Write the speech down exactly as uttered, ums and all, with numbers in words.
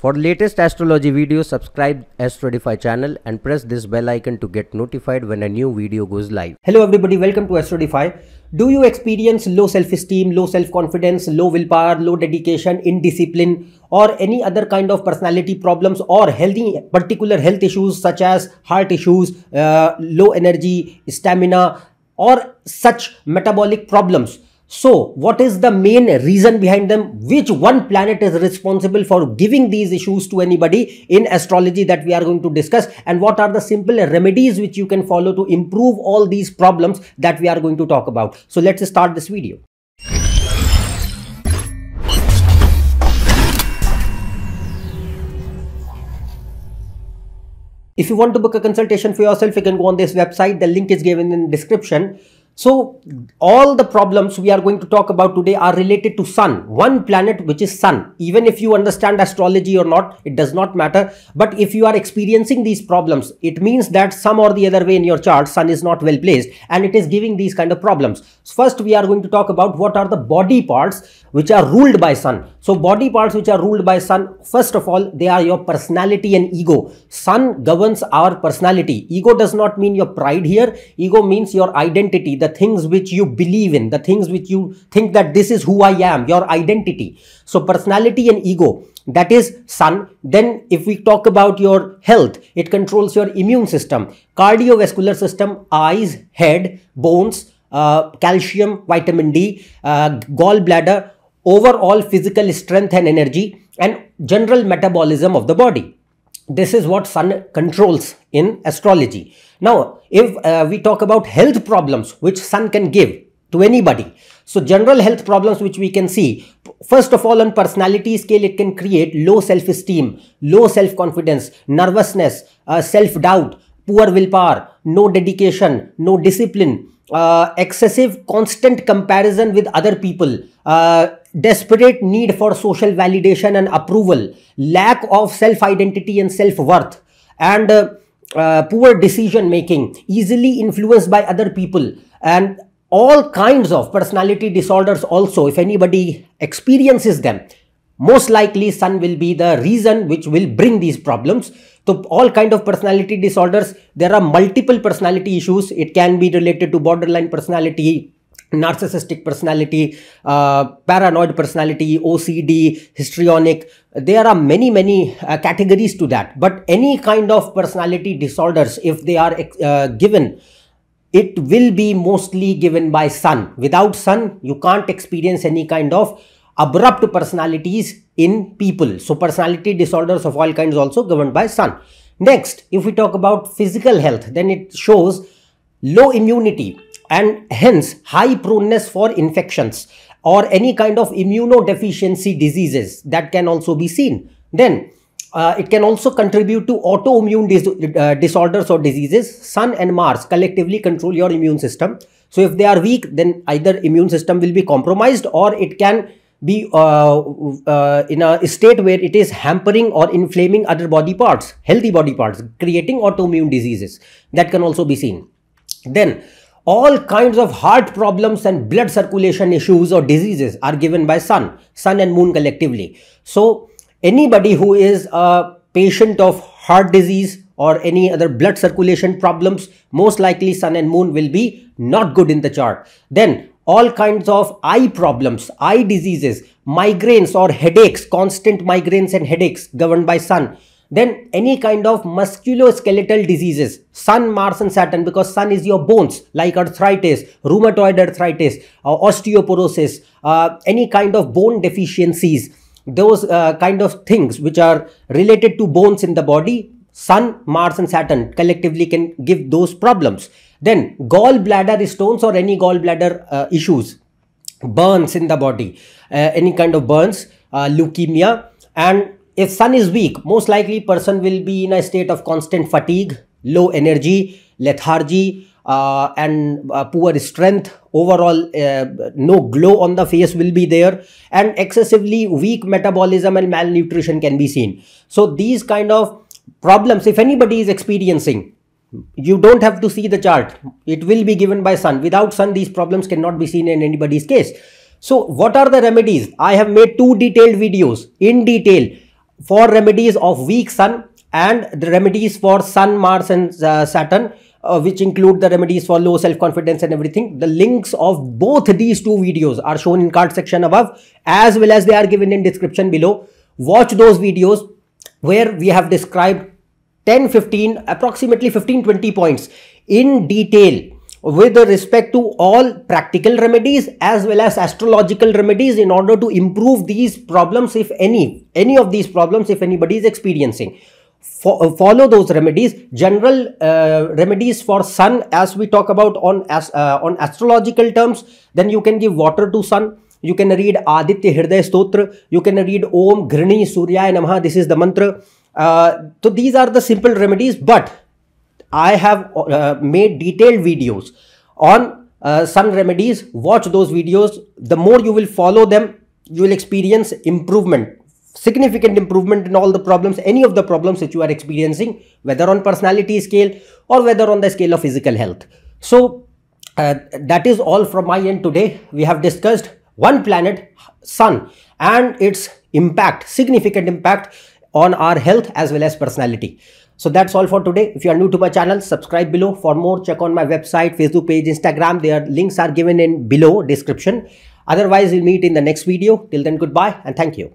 For latest astrology videos, subscribe AstroEdify channel and press this bell icon to get notified when a new video goes live. Hello everybody, welcome to AstroEdify. Do you experience low self-esteem, low self-confidence, low willpower, low dedication, indiscipline, or any other kind of personality problems or healthy particular health issues such as heart issues, uh, low energy, stamina, or such metabolic problems? So, what is the main reason behind them? Which one planet is responsible for giving these issues to anybody in astrology that we are going to discuss? And what are the simple remedies which you can follow to improve all these problems that we are going to talk about? So, let's start this video. If you want to book a consultation for yourself, you can go on this website. The link is given in the description. So, all the problems we are going to talk about today are related to Sun, one planet which is Sun. Even if you understand astrology or not, it does not matter. But if you are experiencing these problems, it means that some or the other way in your chart, Sun is not well placed and it is giving these kind of problems. First, we are going to talk about what are the body parts which are ruled by Sun. So, body parts which are ruled by Sun, first of all, they are your personality and ego. Sun governs our personality. Ego does not mean your pride here. Ego means your identity, the things which you believe in, the things which you think that this is who I am, your identity. So personality and ego, that is Sun. Then if we talk about your health, it controls your immune system, cardiovascular system, eyes, head, bones, uh, calcium, vitamin D, uh, gallbladder, overall physical strength and energy, and general metabolism of the body. This is what Sun controls in astrology. Now, if uh, we talk about health problems which Sun can give to anybody, so general health problems which we can see, first of all on personality scale, it can create low self-esteem, low self-confidence, nervousness, uh, self-doubt, poor willpower, no dedication, no discipline, uh, excessive constant comparison with other people, uh, desperate need for social validation and approval, lack of self-identity and self-worth, and uh, uh, poor decision-making, easily influenced by other people, and all kinds of personality disorders also. If anybody experiences them, most likely Sun will be the reason which will bring these problems. So all kind of personality disorders, there are multiple personality issues. It can be related to borderline personality, narcissistic personality, uh, paranoid personality, O C D, histrionic. There are many, many uh, categories to that. But any kind of personality disorders, if they are uh, given, it will be mostly given by Sun. Without Sun, you can't experience any kind of abrupt personalities in people. So personality disorders of all kinds also governed by Sun. Next, if we talk about physical health, then it shows low immunity, and hence high proneness for infections or any kind of immunodeficiency diseases that can also be seen. Then uh, it can also contribute to autoimmune dis uh, disorders or diseases. Sun and Mars collectively control your immune system. So if they are weak, then either immune system will be compromised or it can be uh, uh, in a state where it is hampering or inflaming other body parts, healthy body parts, creating autoimmune diseases that can also be seen. Then all kinds of heart problems and blood circulation issues or diseases are given by Sun, Sun and Moon collectively. So anybody who is a patient of heart disease or any other blood circulation problems, most likely Sun and Moon will be not good in the chart. Then all kinds of eye problems, eye diseases, migraines or headaches, constant migraines and headaches governed by Sun. Then any kind of musculoskeletal diseases, Sun, Mars and Saturn, because Sun is your bones, like arthritis, rheumatoid arthritis, uh, osteoporosis, uh, any kind of bone deficiencies, those uh, kind of things which are related to bones in the body, Sun, Mars and Saturn collectively can give those problems. Then gallbladder stones or any gallbladder uh, issues, burns in the body, uh, any kind of burns, uh, leukemia. And if Sun is weak, most likely person will be in a state of constant fatigue, low energy, lethargy, uh, and uh, poor strength. Overall, uh, no glow on the face will be there, and excessively weak metabolism and malnutrition can be seen. So these kind of problems, if anybody is experiencing, you don't have to see the chart. It will be given by Sun. Without Sun, these problems cannot be seen in anybody's case. So what are the remedies? I have made two detailed videos in detail for remedies of weak sun and the remedies for Sun, Mars and uh, Saturn, uh, which include the remedies for low self-confidence and everything. The links of both these two videos are shown in card section above, as well as they are given in description below. Watch those videos where we have described ten, fifteen, approximately fifteen, twenty points in detail with respect to all practical remedies as well as astrological remedies in order to improve these problems, if any, any of these problems, if anybody is experiencing. Fo follow those remedies, general uh, remedies for sun as we talk about on, as, uh, on astrological terms. Then you can give water to sun. You can read Aditya Hirdaya Stotra. You can read Om Grini Surya Namah. This is the mantra. Uh, so these are the simple remedies, but I have uh, made detailed videos on uh, sun remedies. Watch those videos. The more you will follow them, you will experience improvement, significant improvement in all the problems, any of the problems that you are experiencing, whether on personality scale or whether on the scale of physical health. So uh, that is all from my end today. We have discussed one planet, sun, and its impact, significant impact on our health as well as personality. So that's all for today. If you are new to my channel, subscribe below. For more, check on my website, Facebook page, Instagram. Their links are given in below description. Otherwise, we'll meet in the next video. Till then, goodbye and thank you.